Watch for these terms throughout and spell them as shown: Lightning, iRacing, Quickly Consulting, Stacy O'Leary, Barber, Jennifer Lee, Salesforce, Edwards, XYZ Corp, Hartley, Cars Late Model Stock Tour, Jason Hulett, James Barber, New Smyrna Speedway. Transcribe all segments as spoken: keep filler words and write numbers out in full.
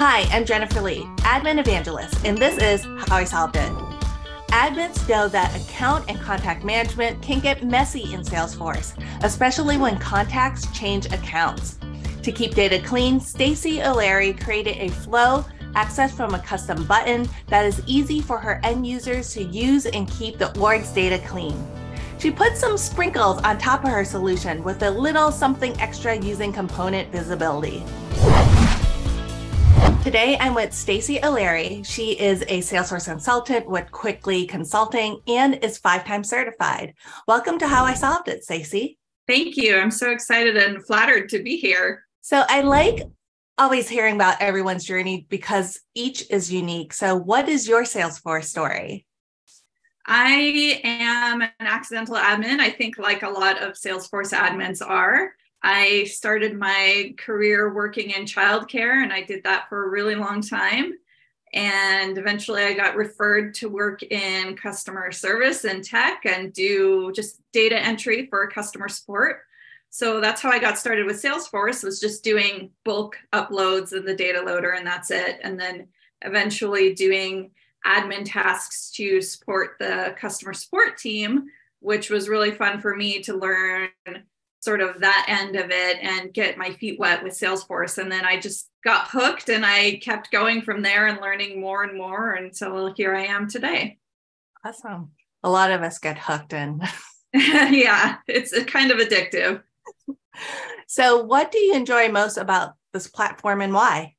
Hi, I'm Jennifer Lee, Admin Evangelist, and this is How I Solved It. Admins know that account and contact management can get messy in Salesforce, especially when contacts change accounts. To keep data clean, Stacy O'Leary created a flow accessed from a custom button that is easy for her end users to use and keep the org's data clean. She put some sprinkles on top of her solution with a little something extra using component visibility. Today, I'm with Stacy O'Leary. She is a Salesforce consultant with Quickly Consulting and is five-time certified. Welcome to How I Solved It, Stacy. Thank you. I'm so excited and flattered to be here. So I like always hearing about everyone's journey because each is unique. So what is your Salesforce story? I am an accidental admin. I think like a lot of Salesforce admins are. I started my career working in childcare, and I did that for a really long time. And eventually I got referred to work in customer service and tech and do just data entry for customer support. So that's how I got started with Salesforce, was just doing bulk uploads in the data loader, and that's it. And then eventually doing admin tasks to support the customer support team, which was really fun for me to learn sort of that end of it and get my feet wet with Salesforce. And then I just got hooked and I kept going from there and learning more and more. And so here I am today. Awesome. A lot of us get hooked in. Yeah, it's kind of addictive. So what do you enjoy most about this platform and why?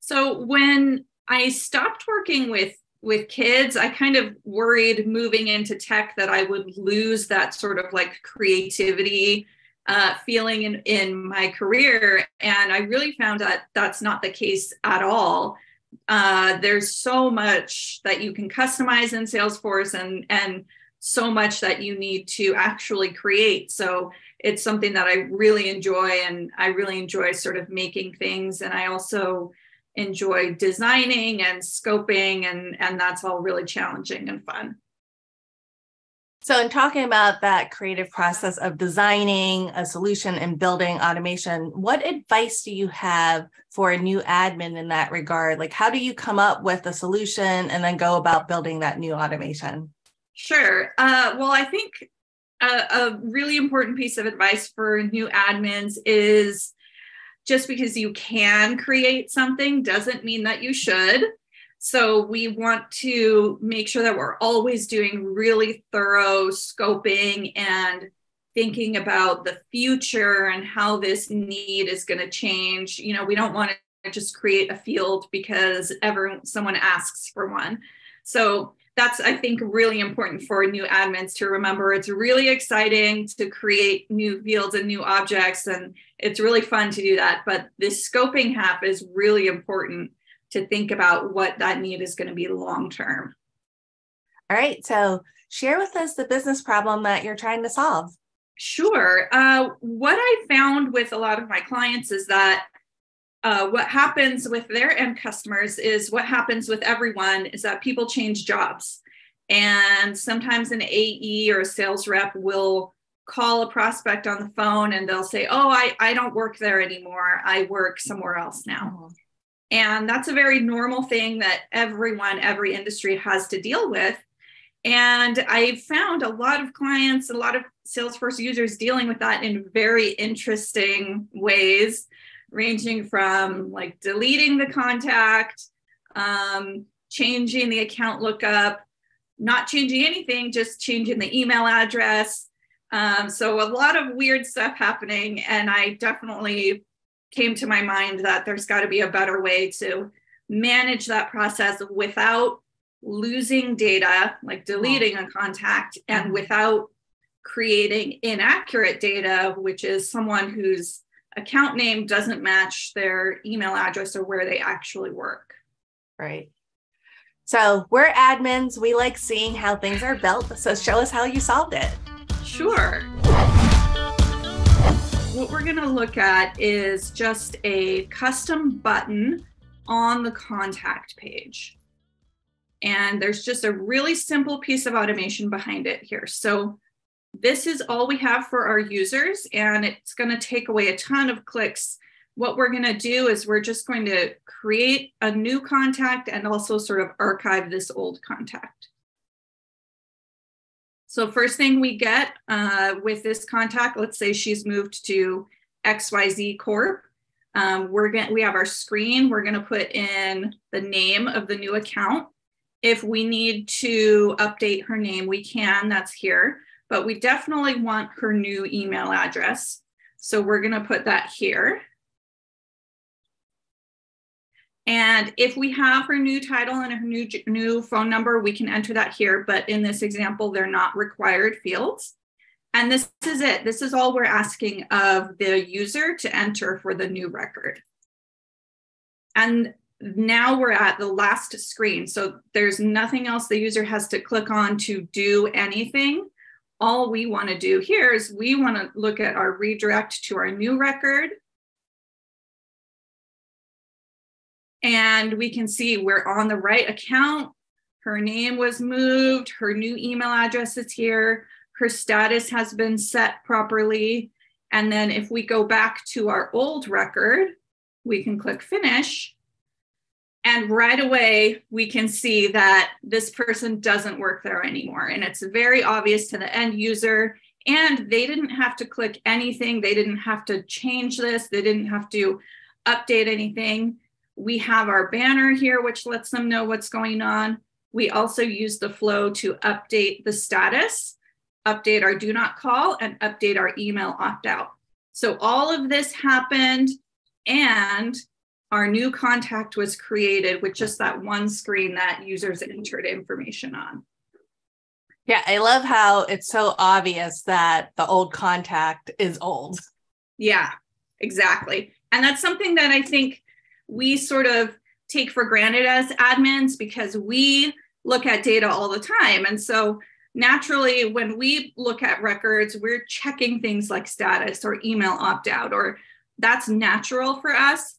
So when I stopped working with with kids, I kind of worried moving into tech that I would lose that sort of like creativity uh, feeling in, in my career. And I really found that that's not the case at all. Uh, there's so much that you can customize in Salesforce and, and so much that you need to actually create. So it's something that I really enjoy, and I really enjoy sort of making things. And I also enjoy designing and scoping, and, and that's all really challenging and fun. So in talking about that creative process of designing a solution and building automation, what advice do you have for a new admin in that regard? Like, how do you come up with a solution and then go about building that new automation? Sure. Uh, well, I think a, a really important piece of advice for new admins is just because you can create something doesn't mean that you should. So we want to make sure that we're always doing really thorough scoping and thinking about the future and how this need is going to change. You know, we don't want to just create a field because ever someone asks for one. So that's, I think, really important for new admins to remember. It's really exciting to create new fields and new objects, and it's really fun to do that. But this scoping half is really important to think about what that need is going to be long term. All right. So share with us the business problem that you're trying to solve. Sure. Uh, what I found with a lot of my clients is that Uh, what happens with their end customers is what happens with everyone is that people change jobs. And sometimes an A E or a sales rep will call a prospect on the phone and they'll say, oh, I, I don't work there anymore. I work somewhere else now. Mm-hmm. And that's a very normal thing that everyone, every industry has to deal with. And I found a lot of clients, a lot of Salesforce users dealing with that in very interesting ways, ranging from like deleting the contact, um, changing the account lookup, not changing anything, just changing the email address. Um, so a lot of weird stuff happening. And I definitely came to my mind that there's got to be a better way to manage that process without losing data, like deleting a contact, and without creating inaccurate data, which is someone who's account name doesn't match their email address or where they actually work. Right. So we're admins. We like seeing how things are built. So show us how you solved it. Sure. What we're going to look at is just a custom button on the contact page. And there's just a really simple piece of automation behind it here. So this is all we have for our users, and it's going to take away a ton of clicks what we're going to do is we're just going to create a new contact and also sort of archive this old contact. So first thing we get uh, with this contact, let's say she's moved to X Y Z Corp. Um, we're gonna, we have our screen. We're going to put in the name of the new account. If we need to update her name, we can, that's here. But we definitely want her new email address. So we're going to put that here. And if we have her new title and her new, new phone number, we can enter that here. But in this example, they're not required fields. And this is it. This is all we're asking of the user to enter for the new record. And now we're at the last screen. So there's nothing else the user has to click on to do anything. All we want to do here is we want to look at our redirect to our new record. And we can see we're on the right account. Her name was moved. Her new email address is here. Her status has been set properly. And then if we go back to our old record, we can click finish. And right away, we can see that this person doesn't work there anymore. And it's very obvious to the end user. And they didn't have to click anything. They didn't have to change this. They didn't have to update anything. We have our banner here, which lets them know what's going on. We also use the flow to update the status, update our do not call, and update our email opt-out. So all of this happened, and our new contact was created with just that one screen that users entered information on. Yeah, I love how it's so obvious that the old contact is old. Yeah, exactly. And that's something that I think we sort of take for granted as admins because we look at data all the time. And so naturally, when we look at records, we're checking things like status or email opt-out, or that's natural for us.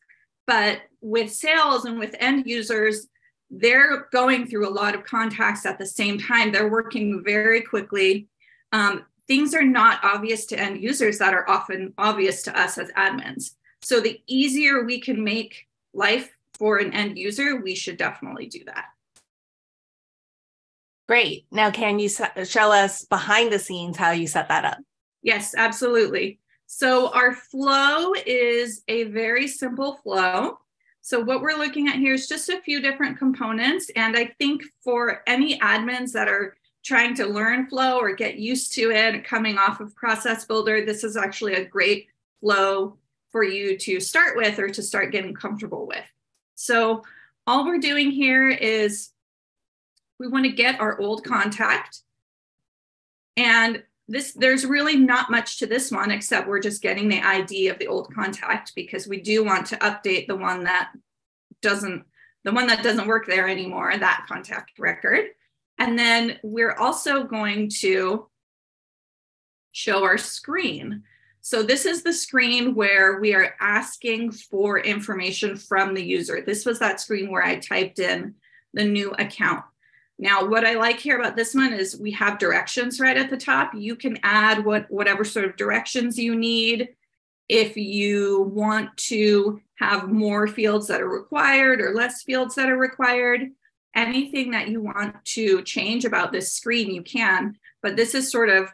But with sales and with end users, they're going through a lot of contacts at the same time. They're working very quickly. Um, things are not obvious to end users that are often obvious to us as admins. So the easier we can make life for an end user, we should definitely do that. Great. Now, can you show us behind the scenes how you set that up? Yes, absolutely. So our flow is a very simple flow. So what we're looking at here is just a few different components. And I think for any admins that are trying to learn flow or get used to it coming off of Process Builder, this is actually a great flow for you to start with or to start getting comfortable with. So all we're doing here is we want to get our old contact. And this, there's really not much to this one, except we're just getting the I D of the old contact because we do want to update the one that doesn't, the one that doesn't work there anymore, that contact record. And then we're also going to show our screen. So this is the screen where we are asking for information from the user. This was that screen where I typed in the new account. Now, what I like here about this one is we have directions right at the top. You can add what, whatever sort of directions you need. If you want to have more fields that are required or less fields that are required, anything that you want to change about this screen, you can. But this is sort of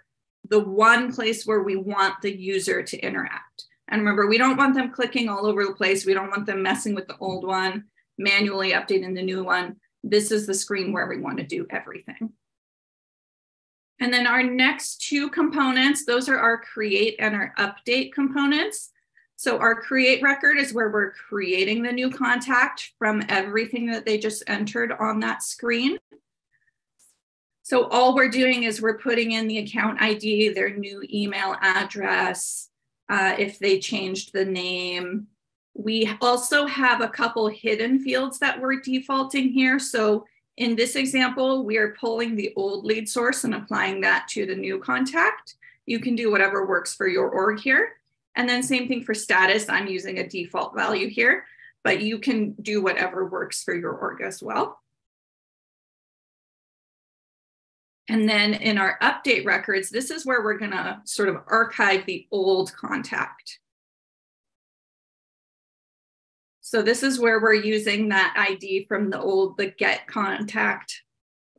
the one place where we want the user to interact. And remember, we don't want them clicking all over the place. We don't want them messing with the old one, manually updating the new one. This is the screen where we want to do everything. And then our next two components, those are our create and our update components. So our create record is where we're creating the new contact from everything that they just entered on that screen. So all we're doing is we're putting in the account I D, their new email address, uh, if they changed the name. We also have a couple hidden fields that we're defaulting here. So in this example, we are pulling the old lead source and applying that to the new contact. You can do whatever works for your org here. And then same thing for status. I'm using a default value here, but you can do whatever works for your org as well. And then in our update records, this is where we're going to sort of archive the old contact. So this is where we're using that I D from the old, the get contact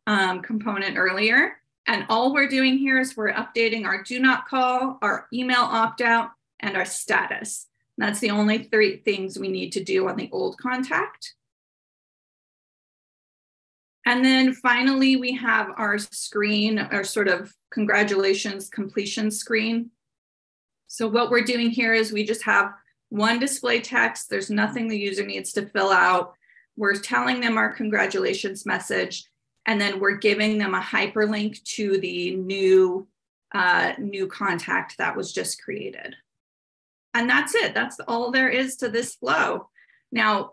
um, component earlier. And all we're doing here is we're updating our do not call, our email opt out, and our status. And that's the only three things we need to do on the old contact. And then finally, we have our screen, our sort of congratulations completion screen. So what we're doing here is we just have one display text. There's nothing the user needs to fill out. We're telling them our congratulations message, and then we're giving them a hyperlink to the new, uh, new contact that was just created. And that's it. That's all there is to this flow. Now,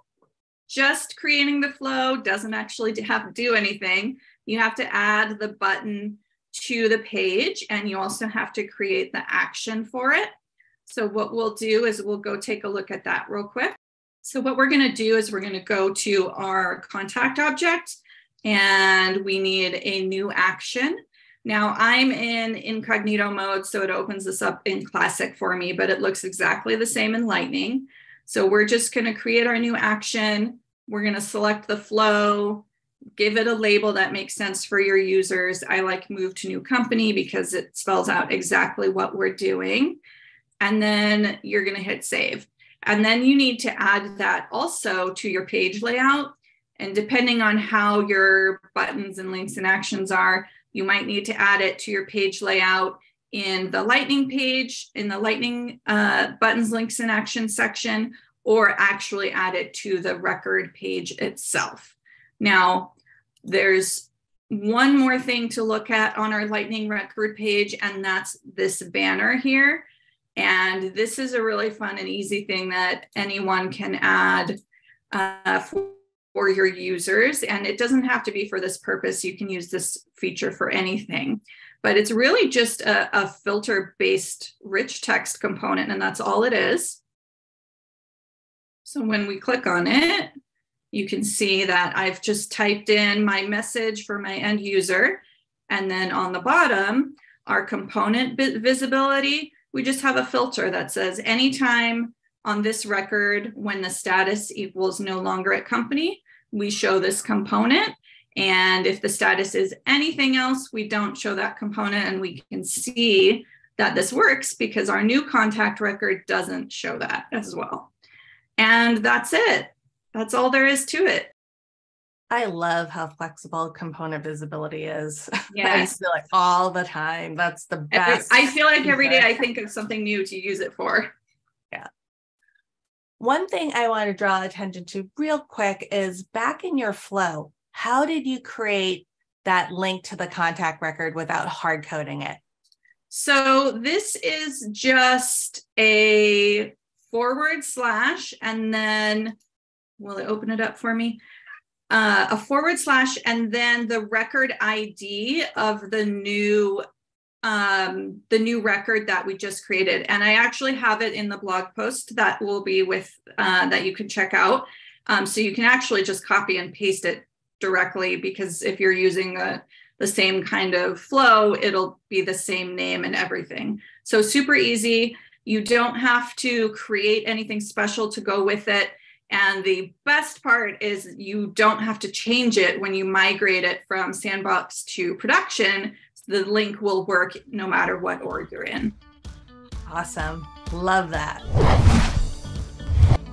just creating the flow doesn't actually have to do anything. You have to add the button to the page, and you also have to create the action for it. So what we'll do is we'll go take a look at that real quick. So what we're going to do is we're going to go to our contact object, and we need a new action. Now I'm in incognito mode, so it opens this up in classic for me, but it looks exactly the same in Lightning. So we're just going to create our new action. We're going to select the flow, give it a label that makes sense for your users. I like move to new company because it spells out exactly what we're doing. And then you're going to hit save. And then you need to add that also to your page layout. And depending on how your buttons and links and actions are, you might need to add it to your page layout in the Lightning page, in the Lightning uh, buttons, links, and actions section, or actually add it to the record page itself. Now, there's one more thing to look at on our Lightning record page, and that's this banner here. And this is a really fun and easy thing that anyone can add uh, for, for your users. And it doesn't have to be for this purpose. You can use this feature for anything. But it's really just a, a filter-based rich text component, and that's all it is. So when we click on it, you can see that I've just typed in my message for my end user. And then on the bottom, our component visibility, we just have a filter that says anytime on this record when the status equals no longer at company, we show this component. And if the status is anything else, we don't show that component, and we can see that this works because our new contact record doesn't show that as well. And that's it. That's all there is to it. I love how flexible component visibility is. Yeah. I feel like all the time. That's the best. I feel like every day I think of something new to use it for. Yeah. One thing I want to draw attention to real quick is back in your flow. How did you create that link to the contact record without hard coding it? So this is just a forward slash, and then, will it open it up for me? Uh, a forward slash, and then the record I D of the new, um, the new record that we just created. And I actually have it in the blog post that will be with, uh, that you can check out. Um, so you can actually just copy and paste it directly, because if you're using the, the same kind of flow, it'll be the same name and everything. So super easy. You don't have to create anything special to go with it. And the best part is you don't have to change it when you migrate it from sandbox to production. The link will work no matter what org you're in. Awesome. Love that.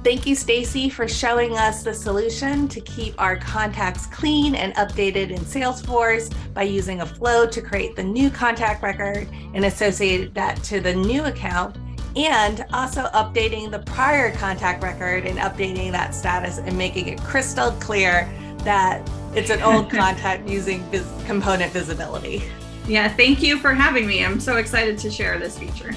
Thank you, Stacy, for showing us the solution to keep our contacts clean and updated in Salesforce by using a flow to create the new contact record and associate that to the new account, and also updating the prior contact record and updating that status and making it crystal clear that it's an old contact using vis- component visibility. Yeah, thank you for having me. I'm so excited to share this feature.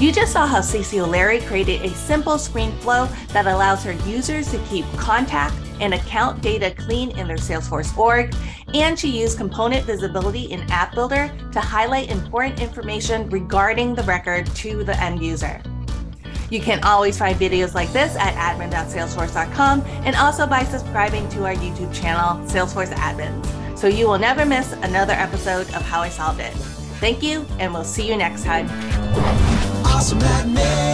You just saw how Stacy O'Leary created a simple screen flow that allows her users to keep contact and account data clean in their Salesforce org, and she used component visibility in App Builder to highlight important information regarding the record to the end user. You can always find videos like this at admin dot salesforce dot com, and also by subscribing to our YouTube channel, Salesforce Admins, so you will never miss another episode of How I Solved It. Thank you, and we'll see you next time. Awesome Admin.